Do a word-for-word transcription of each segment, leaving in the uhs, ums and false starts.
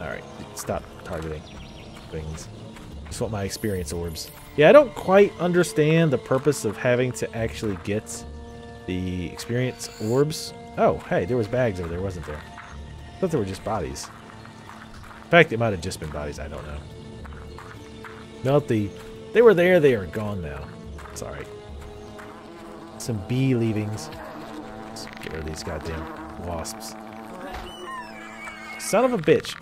Alright, stop targeting things. Just want my experience orbs. Yeah, I don't quite understand the purpose of having to actually get the experience orbs. Oh, hey, there was bags over there, wasn't there? I thought there were just bodies. In fact, it might have just been bodies, I don't know. Not the... They were there, they are gone now. It's alright. Some bee leavings. Let's get rid of these goddamn wasps. Son of a bitch.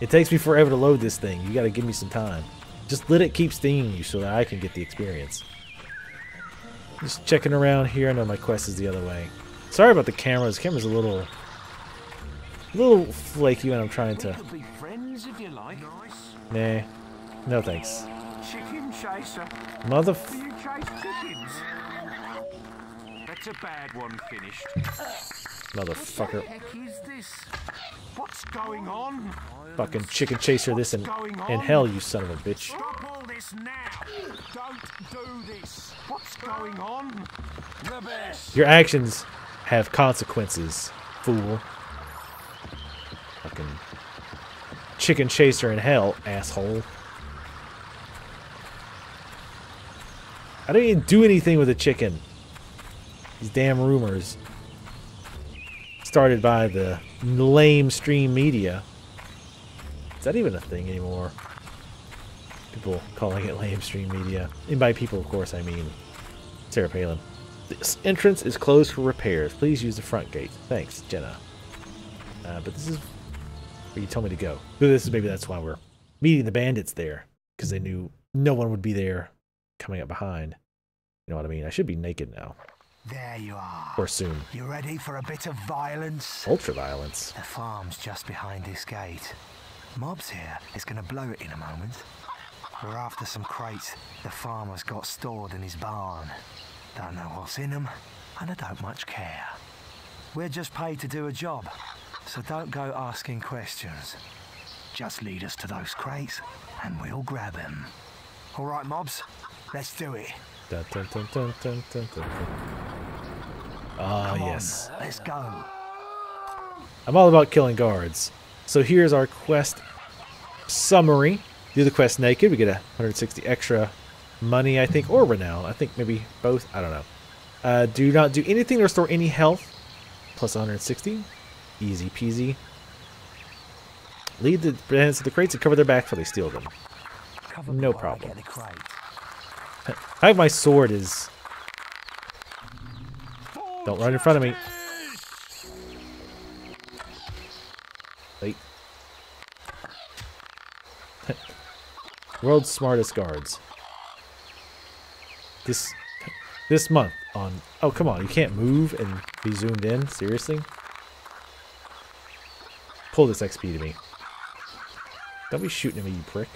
It takes me forever to load this thing. You gotta give me some time. Just let it keep stinging you so that I can get the experience. Just checking around here. I know my quest is the other way. Sorry about the cameras. The camera's a little... A little flaky when I'm trying to... Nah. No thanks. Chicken chaser. Motherf... Do you chase chickens? That's a bad one finished. Motherfucker. What the heck is this? What's going on? Fucking chicken chaser this and in hell, you son of a bitch. Stop all this now. Don't do this. What's going on? The best. Your actions have consequences, fool. Fucking chicken chaser in hell, asshole. I didn't even do anything with the chicken. These damn rumors. Started by the lame stream media. Is that even a thing anymore? People calling it lame stream media. And by people, of course, I mean Sarah Palin. This entrance is closed for repairs. Please use the front gate. Thanks, Jenna. Uh, but this is where you told me to go. This is maybe that's why we're meeting the bandits there. Because they knew no one would be there. Coming up behind. You know what I mean? I should be naked now. There you are. Or soon. You ready for a bit of violence? Ultra violence. The farm's just behind this gate. Mob's here is going to blow it in a moment. We're after some crates the farmer's got stored in his barn. Don't know what's in them, and I don't much care. We're just paid to do a job, so don't go asking questions. Just lead us to those crates, and we'll grab them. All right, Mobs. Let's do it. Dun, dun, dun, dun, dun, dun, dun. Ah, Come yes. On, let's go. I'm all about killing guards. So here's our quest summary. Do the quest naked. We get one hundred sixty extra money, I think, or renown. I think maybe both. I don't know. Uh, do not do anything to restore any health. Plus one hundred sixty. Easy peasy. Lead the bandits to the crates and cover their back while they steal them. Cover no problem. I have my sword is... Don't run in front of me. Wait. World's smartest guards. This... This month on... Oh, come on. You can't move and be zoomed in? Seriously? Pull this X P to me. Don't be shooting at me, you prick.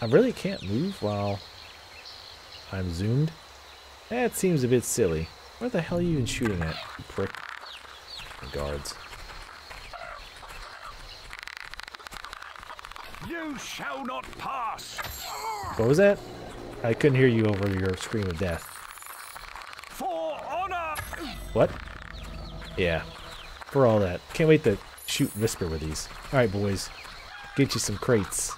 I really can't move while I'm zoomed. That seems a bit silly. Where the hell are you even shooting at, you prick? Guards. You shall not pass. What was that? I couldn't hear you over your scream of death. For honor. What? Yeah. For all that. Can't wait to shoot and whisper with these. All right, boys. Get you some crates.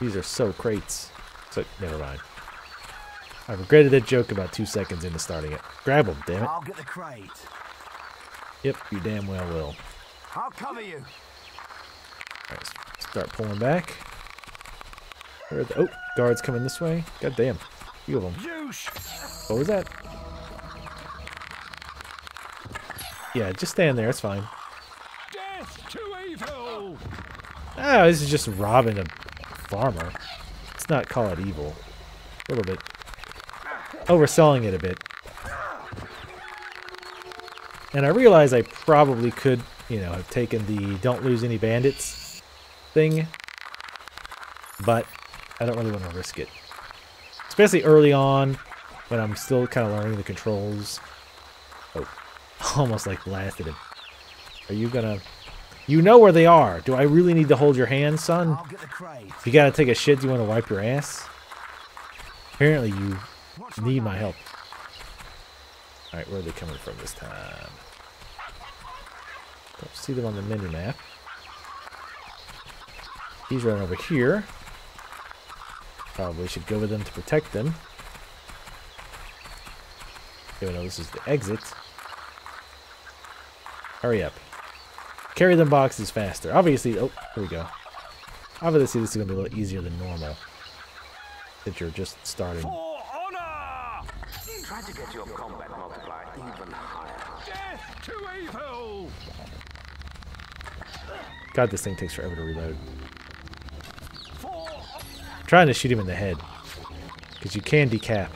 These are so crates. So, never mind. I regretted that joke about two seconds into starting it. Grab them, damn it. I'll get the crate. Yep, you damn well will. I'll cover you. Alright, start pulling back. Where are the, oh, guards coming this way. God damn. Few of them. What was that? Yeah, just stand there. It's fine. Death to evil. Ah, this is just robbing a farmer. Let's not call it evil. A little bit. Overselling it a bit. And I realize I probably could, you know, have taken the don't lose any bandits thing. But I don't really want to risk it. Especially early on when I'm still kind of learning the controls. Oh, almost like blasted him. Are you gonna... You know where they are. Do I really need to hold your hand, son? If you gotta take a shit, do you want to wipe your ass? Apparently you need my help. Alright, where are they coming from this time? Don't see them on the mini map. He's running over here. Probably should go with them to protect them. Even though this is the exit. Hurry up. Carry them boxes faster. Obviously, oh, here we go. Obviously, this is going to be a little easier than normal. That you're just starting. For honor! Try to get your combat multiplier even higher. Death to evil! God, this thing takes forever to reload. For I'm trying to shoot him in the head, because you can decap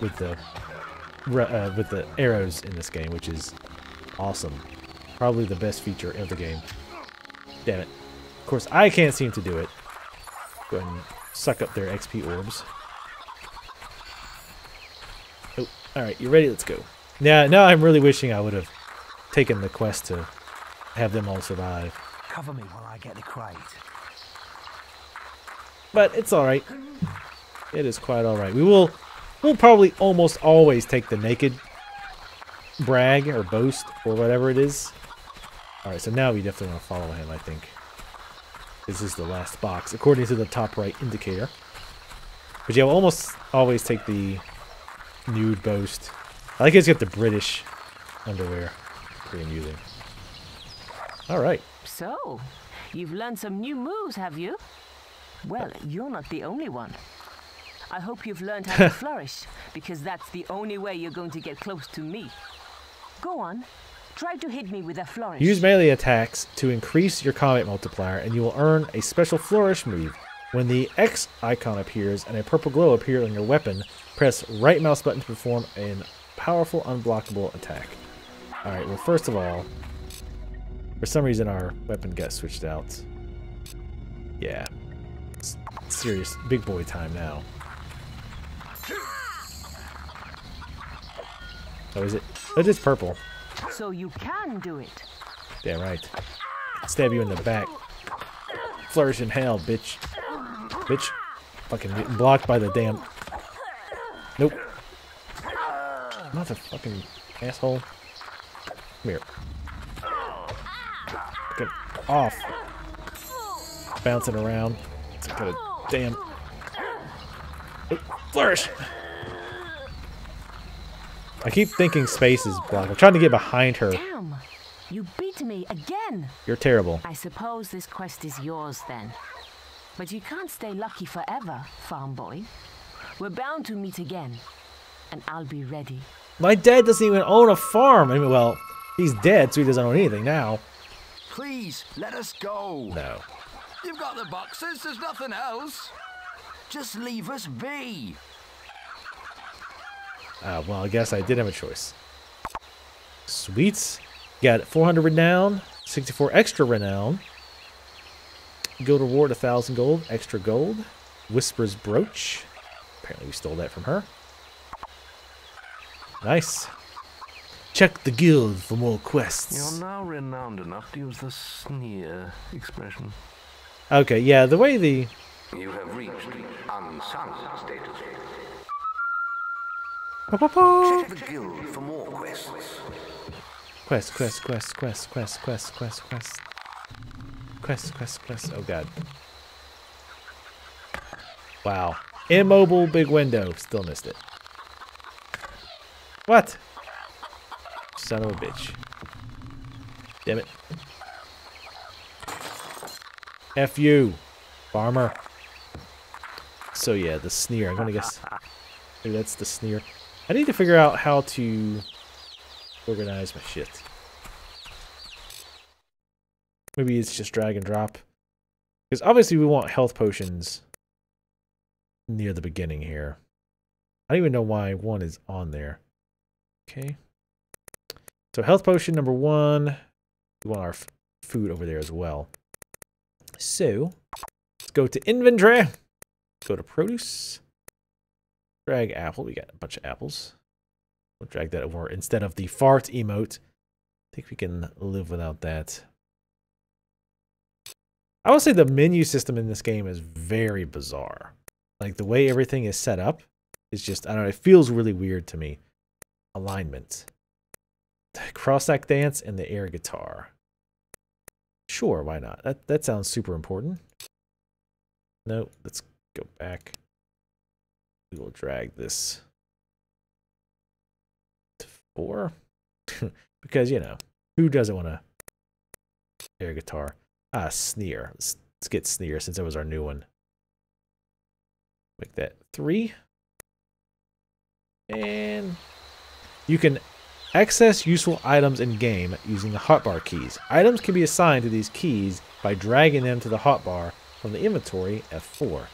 with the uh, with the arrows in this game, which is awesome. Probably the best feature of the game. Damn it. Of course, I can't seem to do it. Go ahead and suck up their X P orbs. Oh, alright, you ready? Let's go. Now, now I'm really wishing I would have taken the quest to have them all survive. Cover me while I get the crate. But it's alright. It is quite alright. We will we'll probably almost always take the naked brag or boast or whatever it is. Alright, so now we definitely want to follow him, I think. This is the last box, according to the top right indicator. But yeah, we'll almost always take the nude boast. I like it's got the British underwear. Pretty amusing. Alright. So, you've learned some new moves, have you? Well, you're not the only one. I hope you've learned how to flourish, because that's the only way you're going to get close to me. Go on. Try to hit me with a flourish. Use melee attacks to increase your combat multiplier, and you will earn a special flourish move. When the X icon appears and a purple glow appears on your weapon, press right mouse button to perform a powerful unblockable attack. Alright, well first of all, for some reason our weapon got switched out. Yeah. It's serious big boy time now. Oh, is it? It is purple. So you can do it. Yeah, right. Stab you in the back. Flourish in hell, bitch. Bitch. Fucking getting blocked by the damn... Nope. Motherfucking asshole. Come here. Get off. Bouncing around. It's got a damn... Flourish! I keep thinking space is blocked. I'm trying to get behind her. Damn! You beat me again! You're terrible. I suppose this quest is yours then. But you can't stay lucky forever, farm boy. We're bound to meet again. And I'll be ready. My dad doesn't even own a farm! I mean, well, he's dead, so he doesn't own anything now. Please, let us go. No. You've got the boxes, there's nothing else. Just leave us be. Uh, well, I guess I did have a choice. Sweets. Got four hundred renown, sixty-four extra renown. Guild reward, one thousand gold, extra gold. Whisper's brooch. Apparently we stole that from her. Nice. Check the guild for more quests. You're now renowned enough to use the sneer expression. Okay, yeah, the way the... You have reached unsung status. Check the guild for more quests. Quest, quest, quest, quest, quest, quest, quest, quest. Quest, quest, quest. Oh god. Wow. Immobile big window. Still missed it. What? Son of a bitch. Damn it. F you, farmer. So yeah, the sneer. I'm gonna guess. Maybe that's the sneer. I need to figure out how to organize my shit. Maybe it's just drag and drop. Because obviously we want health potions near the beginning here. I don't even know why one is on there. Okay. So health potion number one. We want our f food over there as well. So, let's go to inventory. Go to produce. Drag apple. We got a bunch of apples. We'll drag that over instead of the fart emote. I think we can live without that. I would say the menu system in this game is very bizarre. Like the way everything is set up is just, I don't know, it feels really weird to me. Alignment. Crossack dance and the air guitar. Sure, why not? That that sounds super important. No, let's go back. We will drag this to four. Because, you know, who doesn't want to air guitar? Ah, sneer. Let's, let's get sneer since that was our new one. Make that three. And you can access useful items in game using the hotbar keys. Items can be assigned to these keys by dragging them to the hotbar from the inventory, F four.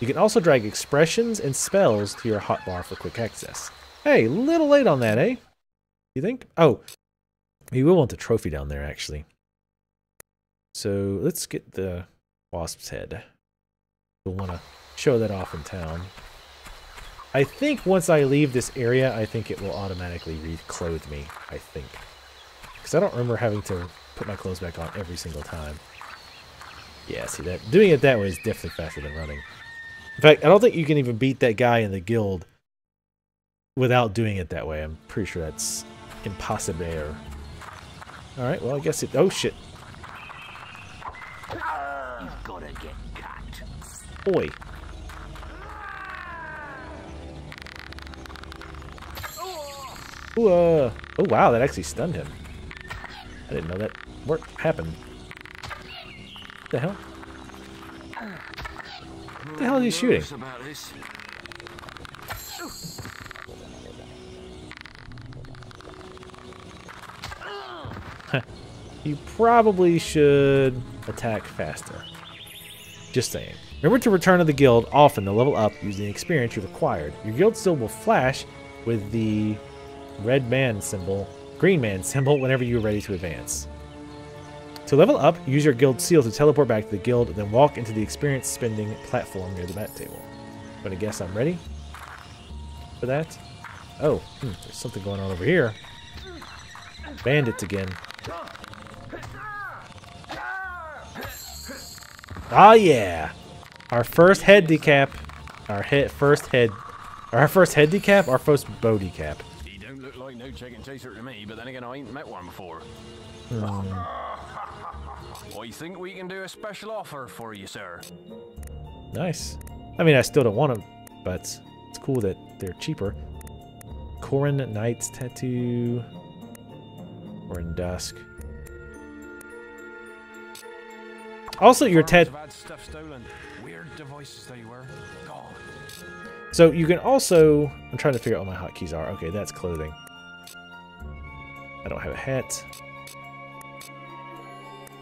You can also drag expressions and spells to your hotbar for quick access. Hey, a little late on that, eh? You think? Oh, we will want the trophy down there, actually. So let's get the wasp's head. We'll want to show that off in town. I think once I leave this area, I think it will automatically reclothe me, I think. Because I don't remember having to put my clothes back on every single time. Yeah, see, that doing it that way is definitely faster than running. In fact, I don't think you can even beat that guy in the guild without doing it that way. I'm pretty sure that's impossible. Alright, well, I guess it... Oh, shit. You've got to get cut. Oi. Ooh, uh, oh, wow, that actually stunned him. I didn't know that worked. Happened. What the hell? What the hell are you shooting? You probably should attack faster. Just saying. Remember to return to the guild often to level up using the experience you've acquired. Your guild still will flash with the... red man symbol, green man symbol whenever you're ready to advance. To level up, use your guild seal to teleport back to the guild, then walk into the experience spending platform near the bat table. I'm gonna guess I'm ready for that. Oh, hmm, there's something going on over here. Bandits again. Ah, yeah! Our first head decap. Our head first head. Our first head decap, our first bow decap. No chicken chaser to me, but then again, I ain't met one before. Mm. I think we can do a special offer for you, sir. Nice. I mean, I still don't want them, but it's cool that they're cheaper. Corin Knight's tattoo. Or in dusk. Also, your tat. Weird devices they were. God. So you can also. I'm trying to figure out what my hotkeys are. Okay, that's clothing. I don't have a hat.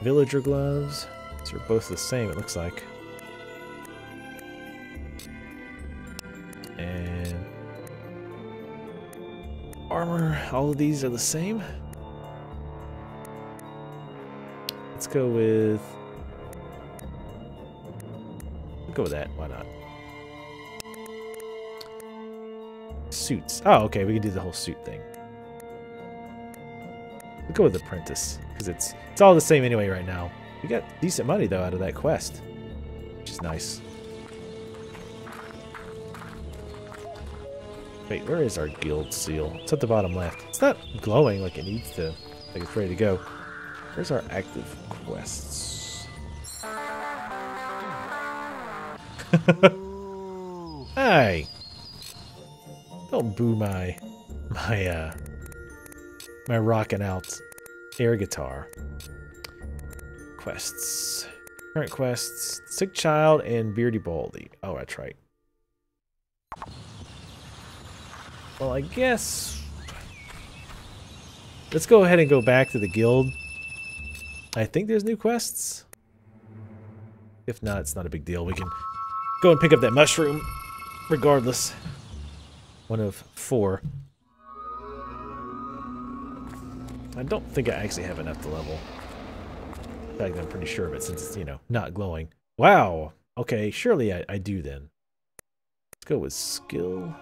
Villager gloves. These are both the same, it looks like. And armor. All of these are the same. Let's go with. Let's go with that. Why not? Suits. Oh, okay. We can do the whole suit thing. We'll go with apprentice because it's it's all the same anyway right now. We got decent money though out of that quest, which is nice. Wait, where is our guild seal? It's at the bottom left. It's not glowing like it needs to. Like it's ready to go. Where's our active quests? Hey, don't boo my my uh. My rockin' out air guitar. Quests. Current quests. Sick Child and Beardy Baldy. Oh, that's right. Well, I guess... let's go ahead and go back to the guild. I think there's new quests. If not, it's not a big deal. We can go and pick up that mushroom. Regardless. One of four. I don't think I actually have enough to level. In fact, I'm pretty sure of it since it's, you know, not glowing. Wow! Okay, surely I, I do then. Let's go with skill.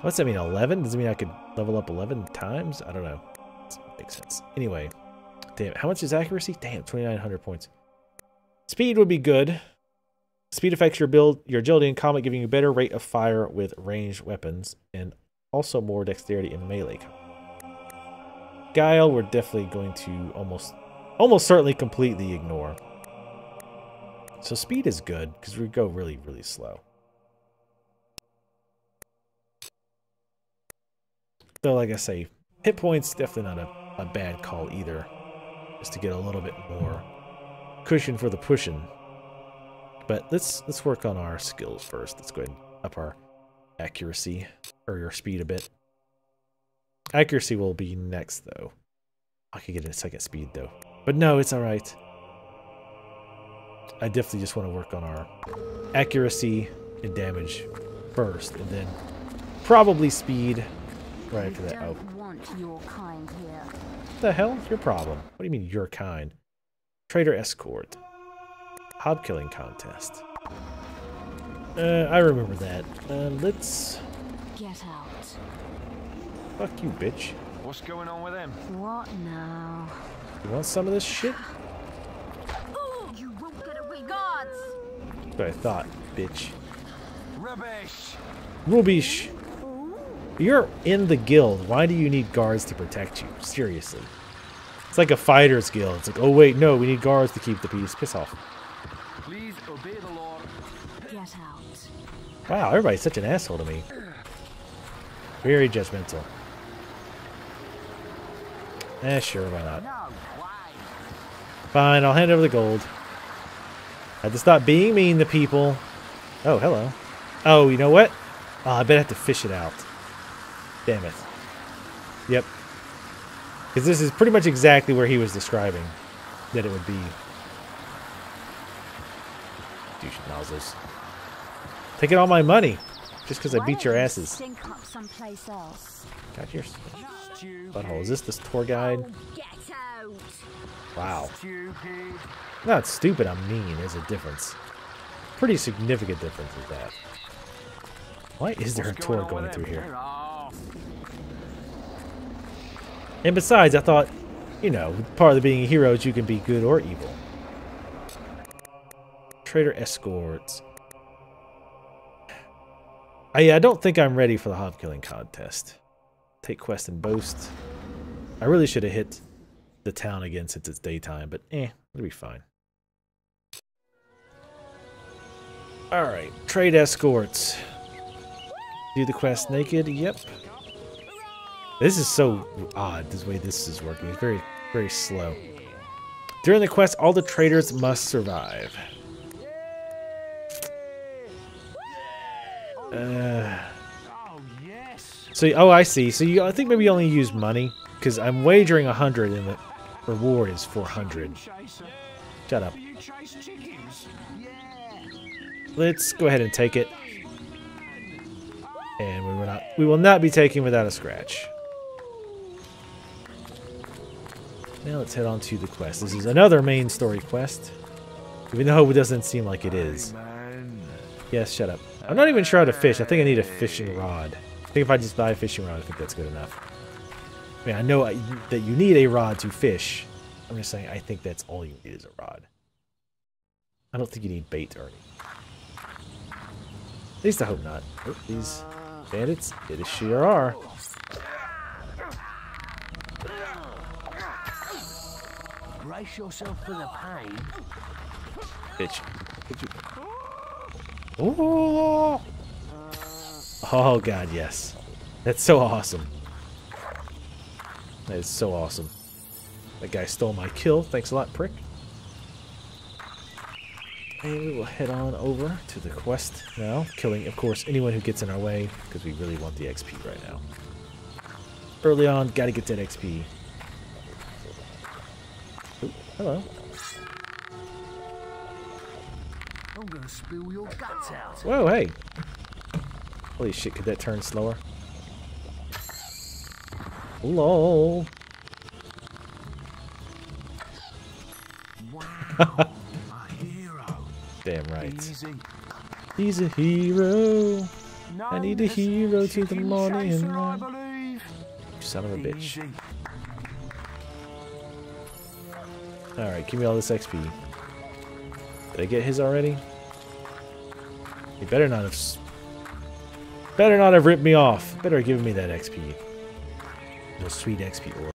What's that mean, eleven? Does it mean I could level up eleven times? I don't know. Doesn't make sense. Anyway. Damn, how much is accuracy? Damn, twenty-nine hundred points. Speed would be good. Speed affects your build, your agility and combat, giving you a better rate of fire with ranged weapons and also more dexterity in melee combat. Guile, we're definitely going to almost, almost certainly completely ignore. So speed is good because we go really, really slow. So like I say, hit points, definitely not a, a bad call either. Just to get a little bit more cushion for the pushing. But let's let's work on our skills first. Let's go ahead and up our accuracy or your speed a bit. Accuracy will be next though. I could get a second speed though. But no, it's alright. I definitely just want to work on our accuracy and damage first, and then probably speed right after that. Oh. What the hell? Your problem. What do you mean your kind? Trader escort. Hob killing contest. Uh, I remember that. Uh, let's get out. Fuck you, bitch. What's going on with them? What now? You want some of this shit? Ooh, you won't get away, guards. That's what I thought, bitch. Rubbish. Rubbish. You're in the guild. Why do you need guards to protect you? Seriously. It's like a fighter's guild. It's like, oh wait, no, we need guards to keep the peace. Piss off. Please obey the law. Get out. Wow, everybody's such an asshole to me. Very judgmental. Eh, sure, why not? Fine, I'll hand over the gold. I have to stop being mean to people. Oh, hello. Oh, you know what? Oh, I bet I have to fish it out. Damn it. Yep. Because this is pretty much exactly where he was describing that it would be. Douche nozzles. Taking all my money. Just because I beat your asses. Got your butthole. Is this this tour guide? Wow. Not stupid, I'm mean. There's a difference. Pretty significant difference with that. Why is there a tour going through here? And besides, I thought, you know, part of being heroes, you can be good or evil. Trader escorts. I, I don't think I'm ready for the hob killing contest. Take quest and boast. I really should have hit the town again since it's daytime, but eh, it'll be fine. Alright, trade escorts. Do the quest naked, yep. This is so odd, this way this is working. It's very, very slow. During the quest, all the traders must survive. Uh, so, oh, I see. So, you, I think maybe you only use money, because I'm wagering one hundred and the reward is four hundred. Shut up. Let's go ahead and take it. And we will not, we will not be taking without a scratch. Now let's head on to the quest. This is another main story quest. Even though it doesn't seem like it is. Yes, shut up. I'm not even sure how to fish. I think I need a fishing rod. I think if I just buy a fishing rod, I think that's good enough. I mean, I know I, that you need a rod to fish. I'm just saying I think that's all you need is a rod. I don't think you need bait or anything. At least I hope not. Oh, these bandits, it sure are. Brace yourself for the pain. Bitch. Oh. Oh god, yes. That's so awesome. That is so awesome. That guy stole my kill. Thanks a lot, prick. And we will head on over to the quest now. Killing, of course, anyone who gets in our way, because we really want the X P right now. Early on, gotta get that X P. Ooh, hello. I'm gonna spill your guts out. Whoa, hey. Holy shit, could that turn slower? Lol. Wow. Damn right. Easy. He's a hero. No, I need a hero to the morning. Chaser, son of a bitch. Alright, give me all this X P. Did I get his already? He better not have. Better not have ripped me off. Better give me that X P. Those sweet X P ore.